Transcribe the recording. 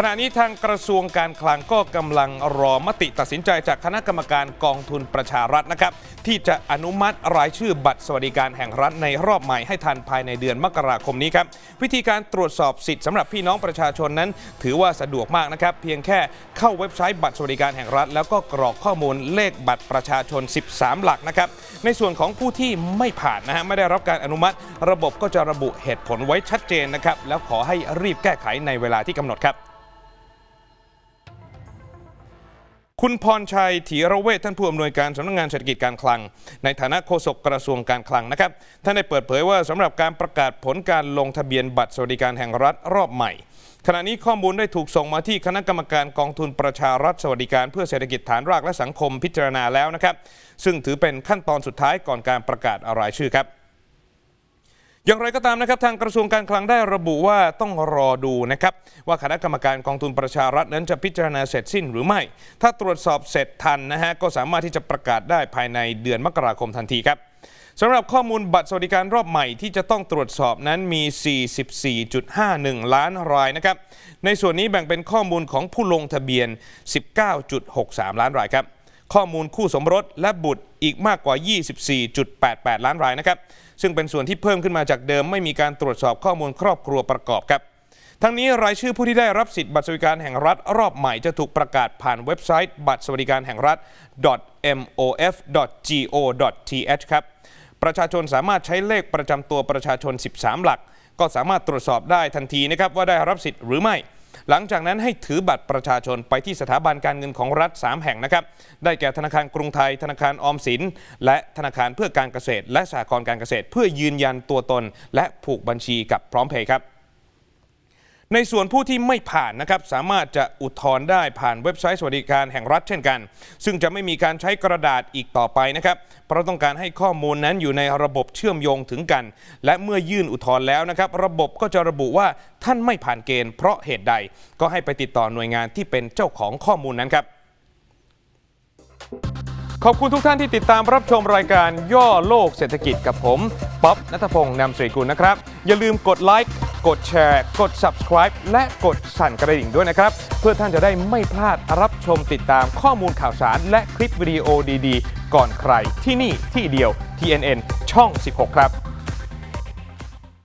ขณะนี้ทางกระทรวงการคลังก็กำลังรอมติตัดสินใจจากคณะกรรมการกองทุนประชารัฐนะครับที่จะอนุมัติรายชื่อบัตรสวัสดิการแห่งรัฐในรอบใหม่ให้ทันภายในเดือนมกราคมนี้ครับวิธีการตรวจสอบสิทธิสำหรับพี่น้องประชาชนนั้นถือว่าสะดวกมากนะครับเพียงแค่เข้าเว็บไซต์บัตรสวัสดิการแห่งรัฐแล้วก็กรอกข้อมูลเลขบัตรประชาชน13หลักนะครับในส่วนของผู้ที่ไม่ผ่านนะฮะไม่ได้รับการอนุมัติระบบก็จะระบุเหตุผลไว้ชัดเจนนะครับแล้วขอให้รีบแก้ไขในเวลาที่กำหนดครับคุณพรชัยธีระเวชท่านผู้อำนวยการสำนักงานเศรษฐกิจการคลังในฐานะโฆษกกระทรวงการคลังนะครับท่านได้เปิดเผยว่าสำหรับการประกาศผลการลงทะเบียนบัตรสวัสดิการแห่งรัฐรอบใหม่ขณะนี้ข้อมูลได้ถูกส่งมาที่คณะกรรมการกองทุนประชารัฐสวัสดิการเพื่อเศรษฐกิจฐานรากและสังคมพิจารณาแล้วนะครับซึ่งถือเป็นขั้นตอนสุดท้ายก่อนการประกาศรายชื่อครับอย่างไรก็ตามนะครับทางกระทรวงการคลังได้ระบุว่าต้องรอดูนะครับว่าคณะกรรมการกองทุนประชารัฐนั้นจะพิจารณาเสร็จสิ้นหรือไม่ถ้าตรวจสอบเสร็จทันนะฮะก็สามารถที่จะประกาศได้ภายในเดือนมกราคมทันทีครับสำหรับข้อมูลบัตรสวัสดิการรอบใหม่ที่จะต้องตรวจสอบนั้นมี 44.51 ล้านรายนะครับในส่วนนี้แบ่งเป็นข้อมูลของผู้ลงทะเบียน 19.63 ล้านรายครับข้อมูลคู่สมรสและบุตรอีกมากกว่า 24.88 ล้านรายนะครับซึ่งเป็นส่วนที่เพิ่มขึ้นมาจากเดิมไม่มีการตรวจสอบข้อมูลครอบครัวประกอบครับทั้งนี้รายชื่อผู้ที่ได้รับสิทธิบัตรสวัสดิการแห่งรัฐรอบใหม่จะถูกประกาศผ่านเว็บไซต์บัตรสวัสดิการแห่งรัฐ .mof.go.th ครับประชาชนสามารถใช้เลขประจำตัวประชาชน13หลักก็สามารถตรวจสอบได้ทันทีนะครับว่าได้รับสิทธิ์หรือไม่หลังจากนั้นให้ถือบัตรประชาชนไปที่สถาบันการเงินของรัฐ3แห่งนะครับได้แก่ธนาคารกรุงไทยธนาคารออมสินและธนาคารเพื่อการเกษตรและสหกรณ์การเกษตรเพื่อยืนยันตัวตนและผูกบัญชีกับพร้อมเพย์ครับในส่วนผู้ที่ไม่ผ่านนะครับสามารถจะอุทธรณ์ได้ผ่านเว็บไซต์สวัสดิการแห่งรัฐเช่นกันซึ่งจะไม่มีการใช้กระดาษอีกต่อไปนะครับเพราะต้องการให้ข้อมูลนั้นอยู่ในระบบเชื่อมโยงถึงกันและเมื่อยื่นอุทธรณ์แล้วนะครับระบบก็จะระบุว่าท่านไม่ผ่านเกณฑ์เพราะเหตุใดก็ให้ไปติดต่อหน่วยงานที่เป็นเจ้าของข้อมูลนั้นครับขอบคุณทุกท่านที่ติดตามรับชมรายการย่อโลกเศรษฐกิจกับผมป๊อบณัฐพงษ์นำสิริกุลนะครับอย่าลืมกดไลค์กดแชร์กด subscribe และกดสั่นกระดิ่งด้วยนะครับเพื่อท่านจะได้ไม่พลาดรับชมติดตามข้อมูลข่าวสารและคลิปวิดีโอดีๆก่อนใครที่นี่ที่เดียว TNN ช่อง 16 ครับ